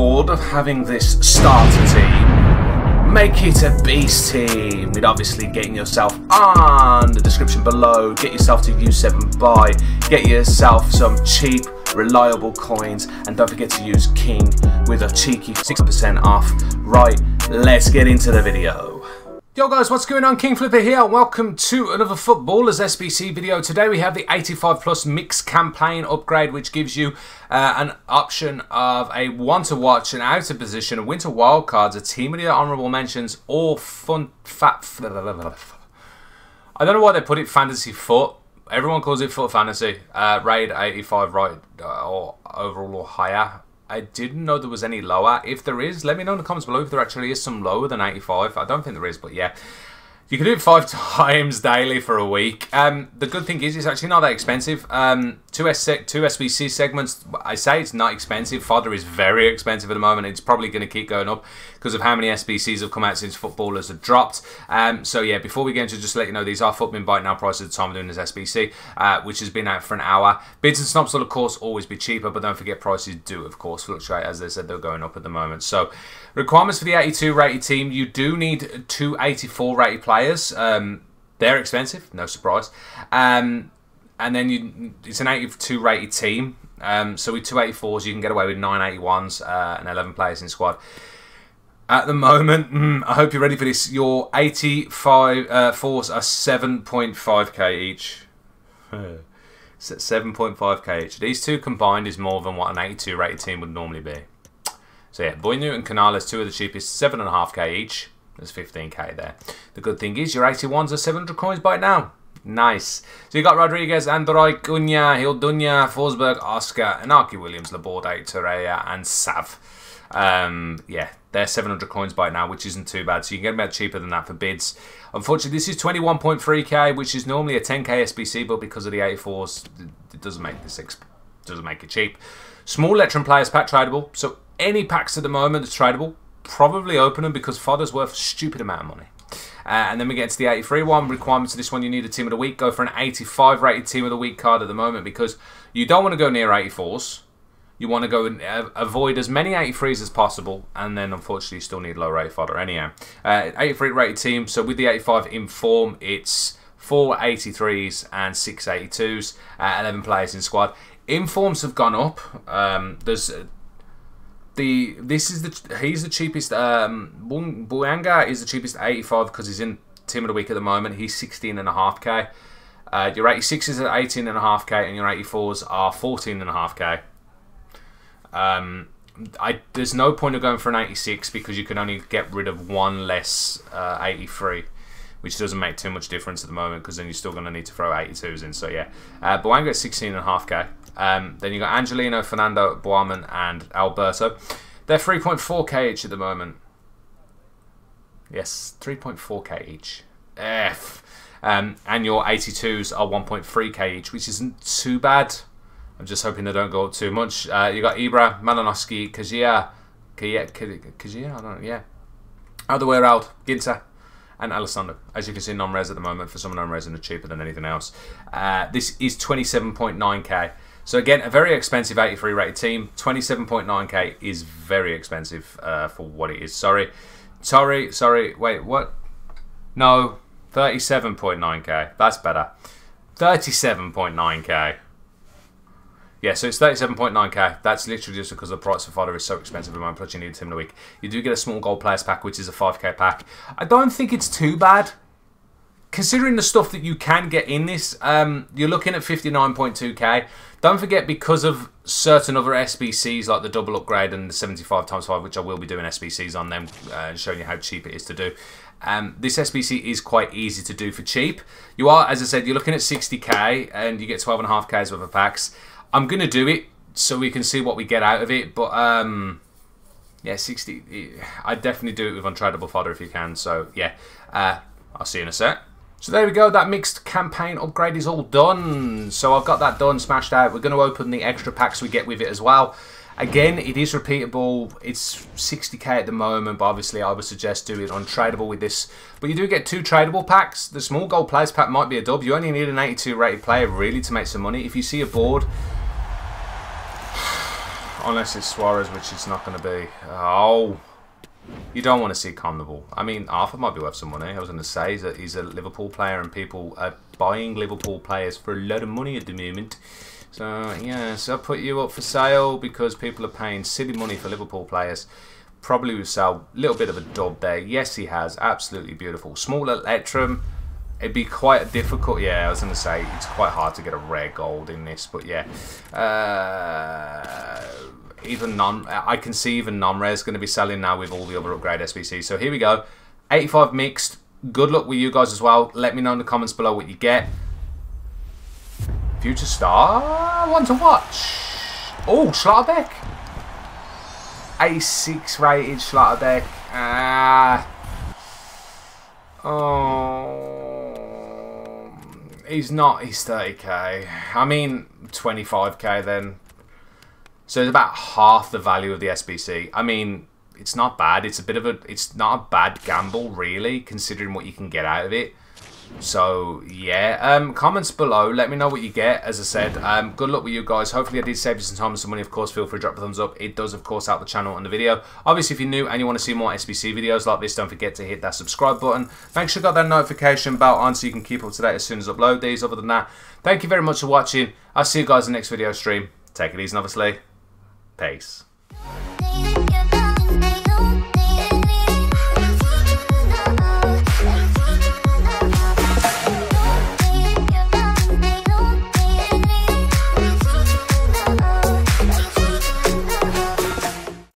bored of having this starter team, make it a beast team with obviously getting yourself on the description below. Get yourself to U7Buy, get yourself some cheap, reliable coins, and don't forget to use King with a cheeky 6% off. Right, let's get into the video. Yo guys, what's going on? King Flipper here. Welcome to another Footballers SBC video. Today we have the 85 Plus Mix Campaign upgrade, which gives you an option of a one to watch, an out of position, a winter wildcards, a Team of the Honorable Mentions, or fun fat. I don't know why they put it fantasy foot. Everyone calls it foot fantasy. Raid 85 right or overall or higher. I didn't know there was any lower. If there is, let me know in the comments below if there actually is some lower than 85. I don't think there is, but yeah. You can do it 5 times daily for a week. The good thing is it's actually not that expensive. Two SBC segments, I say it's not expensive. Fodder is very expensive at the moment. It's probably going to keep going up because of how many SBCs have come out since Footballers have dropped. So yeah, before we get into, just let you know, these are Footbin Bite now price at the time of doing this SBC, which has been out for an hour. Bids and snobs will, of course, always be cheaper, but don't forget prices do, of course, fluctuate. As they said, they're going up at the moment. So requirements for the 82 rated team, you do need 2 84 rated players. They're expensive, no surprise. And then it's an 82 rated team. So with 2 84s, you can get away with 9 81s and 11 players in squad. At the moment, I hope you're ready for this. Your 85 fours are 7.5k each. It's at 7.5k each. These two combined is more than what an 82 rated team would normally be. So yeah, Boynu and Canales, two of the cheapest, 7.5k each. There's 15k there. The good thing is your 81s are 700 coins by now. Nice. So you got Rodriguez, Androy, Cunha, Hildunya, Forsberg, Oscar, Anaki Williams, Laborde, Torreira, and Sav. Yeah, they're 700 coins by now, which isn't too bad. So you can get them out cheaper than that for bids. Unfortunately, this is 21.3k, which is normally a 10k SBC, but because of the 84s, it doesn't make this it cheap. Small Letron players pack tradable. So any packs at the moment that's tradable, probably open them because fodder's worth a stupid amount of money. And then we get to the 83 one. Requirements for this one, you need a team of the week. Go for an 85 rated team of the week card at the moment because you don't want to go near 84s. You want to go and avoid as many 83s as possible, and then unfortunately you still need low rated fodder. Anyhow, 83 rated team, so with the 85 in form, it's 4 83s and 6 82s, 11 players in squad. Informs have gone up. He's the cheapest. Buyanga is the cheapest 85 because he's in team of the week at the moment. He's 16.5k. Your 86 is at 18.5k, and your 84s are 14.5k. There's no point of going for an 86 because you can only get rid of one less 83, which doesn't make too much difference at the moment because then you're still going to need to throw 82s in. So yeah, Buyanga at 16.5k. Then you got Angelino, Fernando, Boaman, and Alberto. They're 3.4k each at the moment. Yes, 3.4k each. And your 82s are 1.3k each, which isn't too bad. I'm just hoping they don't go up too much. You got Ibra, Malinowski, Kajia, I don't know, yeah. Other way around, Ginter. And Alessandro, as you can see, non-res at the moment. For some non-res, and are cheaper than anything else. This is 27.9k. So again, a very expensive 83 rated team. 27.9k is very expensive for what it is. Sorry. Wait, what? No, 37.9k. That's better. 37.9k. Yeah, so it's 37.9k. That's literally just because the price of fodder is so expensive at the moment. Plus, you need a team of the week. You do get a small gold players pack, which is a 5k pack. I don't think it's too bad. Considering the stuff that you can get in this, you're looking at 59.2k. Don't forget, because of certain other SBCs, like the double upgrade and the 75 times 5, which I will be doing SBCs on them and showing you how cheap it is to do. This SBC is quite easy to do for cheap. You are, as I said, you're looking at 60k, and you get 12.5k's worth of packs. I'm going to do it so we can see what we get out of it, but yeah, 60, I'd definitely do it with untradable fodder if you can, so yeah, I'll see you in a sec. So there we go, that mixed campaign upgrade is all done, so I've got that done, smashed out. We're going to open the extra packs we get with it as well. Again, it is repeatable, it's 60k at the moment, but obviously I would suggest doing untradable with this. But you do get 2 tradable packs. The small gold players pack might be a dub. You only need an 82 rated player really to make some money. If you see a board, unless it's Suarez, which it's not going to be. Oh, you don't want to see Conmebol. I mean, Arthur might be worth some money. I was going to say that he's a Liverpool player and people are buying Liverpool players for a load of money at the moment. So, yeah, so I'll put you up for sale because people are paying silly money for Liverpool players. Probably would sell a little bit of a dub there. Yes, he has. Absolutely beautiful. Small Electrum. It'd be quite difficult. Yeah, I was going to say it's quite hard to get a rare gold in this. But, yeah. Even non, I can see even non-rare is going to be selling now with all the other upgrade SBC. So, here we go. 85 mixed. Good luck with you guys as well. Let me know in the comments below what you get. Future Star. One to watch. Oh, Schlotterbeck. A6 rated Schlotterbeck. Oh, he's not. He's 30k. I mean, 25k then. So it's about half the value of the SBC. I mean, it's not bad. It's a bit of a. It's not a bad gamble, really, considering what you can get out of it. So yeah, comments below, let me know what you get. As I said, good luck with you guys. Hopefully I did save you some time and some money. Of course, feel free to drop a thumbs up. It does of course help the channel and the video. Obviously, if you're new and you want to see more SBC videos like this, don't forget to hit that subscribe button. Make sure you got that notification bell on so you can keep up to date as soon as I upload these. Other than that, thank you very much for watching. I'll see you guys in the next video stream. Take it easy, obviously. Peace.